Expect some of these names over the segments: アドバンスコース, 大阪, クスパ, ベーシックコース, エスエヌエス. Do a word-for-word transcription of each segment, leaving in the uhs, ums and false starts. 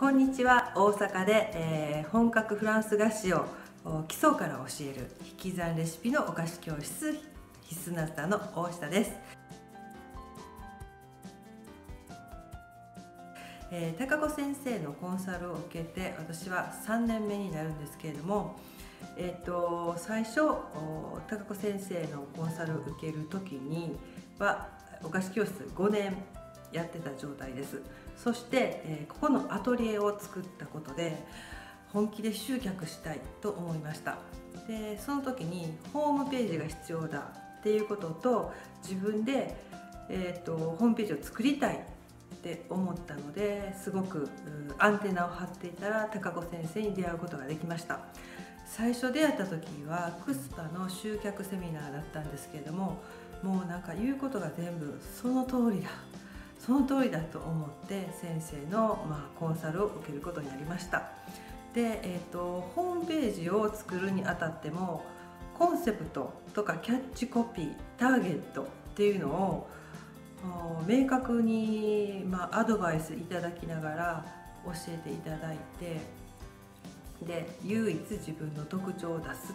こんにちは。大阪で、えー、本格フランス菓子を基礎から教える引き算レシピのお菓子教室必須なったの大下です。えー、高子先生のコンサルを受けて私はさんねんめになるんですけれども、えー、と最初高子先生のコンサルを受ける時にはお菓子教室ごねんやってた状態です。そして、えー、ここのアトリエを作ったことで本気で集客したいと思いました。でその時にホームページが必要だっていうことと自分で、えー、とホームページを作りたいって思ったので、すごくアンテナを張っていたら高子先生に出会うことができました。最初出会った時はクスパの集客セミナーだったんですけれども、もうなんか言うことが全部その通りだその通りだと思って先生の、まあ、コンサルを受けることになりました。で、えーと、ホームページを作るにあたってもコンセプトとかキャッチコピー、ターゲットっていうのを明確に、まあ、アドバイスいただきながら教えていただいて、で唯一自分の特徴を出すってい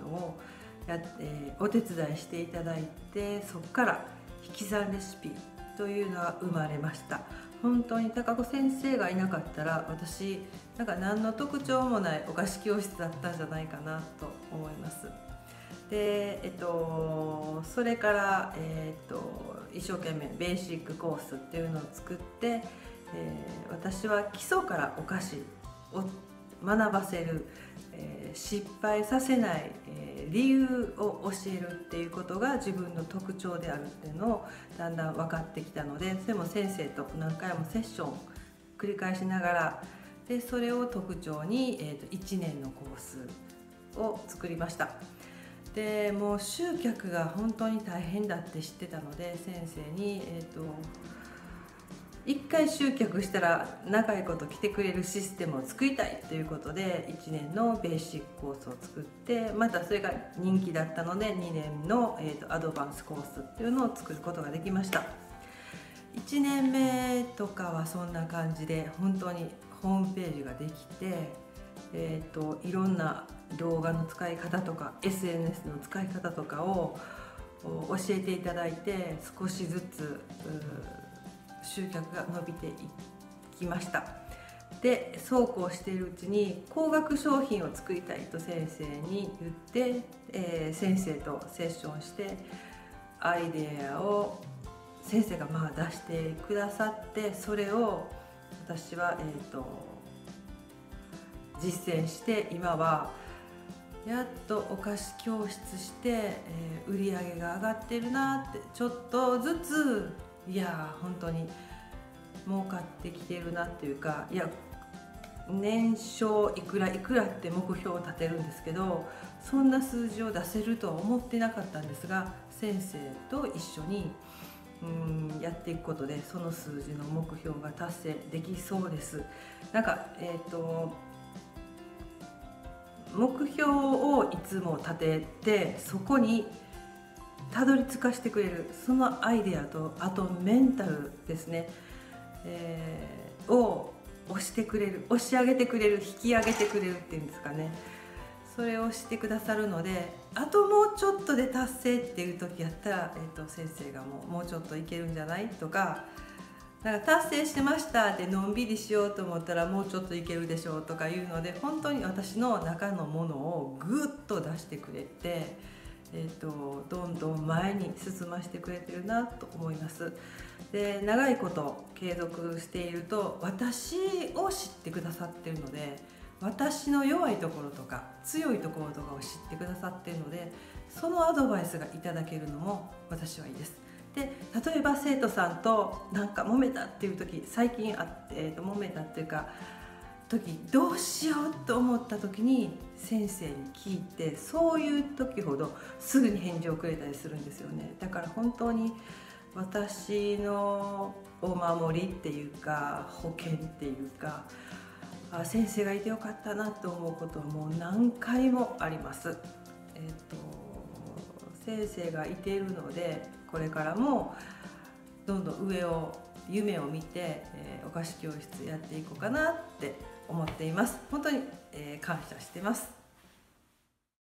うのをやってお手伝いしていただいて、そこから引き算レシピというのが生まれました。本当に高子先生がいなかったら私なんか何の特徴もないお菓子教室だったんじゃないかなと思います。でえっとそれから、えっと一生懸命ベーシックコースっていうのを作って、えー、私は基礎からお菓子を学ばせる、えー、失敗させない、えー、理由を教えるっていうことが自分の特徴であるっていうのをだんだん分かってきたので、それも先生と何回もセッションを繰り返しながら、でそれを特徴に、えー、といちねんのコースを作りました。でもう集客が本当に大変だって知ってたので先生に、えーと「いっかい集客したら長いこと来てくれるシステムを作りたい」ということでいちねんのベーシックコースを作って、またそれが人気だったのでにねんの、えーとアドバンスコースっていうのを作ることができました。いちねんめとかはそんな感じで本当にホームページができて。えーと、いろんな動画の使い方とか エスエヌエス の使い方とかを教えていただいて、少しずつ集客が伸びていきました。でそうこうしているうちに高額商品を作りたいと先生に言って、えー、先生とセッションしてアイデアを先生がまあ出してくださって、それを私はえっと実践して、今はやっとお菓子教室して、えー、売り上げが上がってるなってちょっとずつ、いやー本当に儲かってきてるなっていうか、いや年商いくらいくらって目標を立てるんですけど、そんな数字を出せるとは思ってなかったんですが、先生と一緒にうんやっていくことでその数字の目標が達成できそうです。なんかえーと目標をいつも立ててそこにたどり着かしてくれる、そのアイデアとあとメンタルですね、えー、を押してくれる、押し上げてくれる、引き上げてくれるっていうんですかね、それをしてくださるので、あともうちょっとで達成っていう時やったら、えー、と先生がもう、もうちょっといけるんじゃないとか。なんか達成してましたってのんびりしようと思ったらもうちょっといけるでしょうとかいうので、本当に私の中のものをぐっと出してくれて、えー、とどんどん前に進ませてくれてるなと思います。で長いこと継続していると私を知ってくださってるので、私の弱いところとか強いところとかを知ってくださってるので、そのアドバイスがいただけるのも私はいいです。で例えば生徒さんとなんか揉めたっていう時、最近あって、えー、と揉めたっていうか時、どうしようと思った時に先生に聞いて、そういう時ほどすぐに返事をくれたりするんですよね。だから本当に私のお守りっていうか保険っていうか、あ先生がいてよかったなと思うことはもう何回もあります。えーと先生がいているのでこれからもどんどん上を夢を見て、えー、お菓子教室やっていこうかなって思っています。本当に、えー、感謝してます。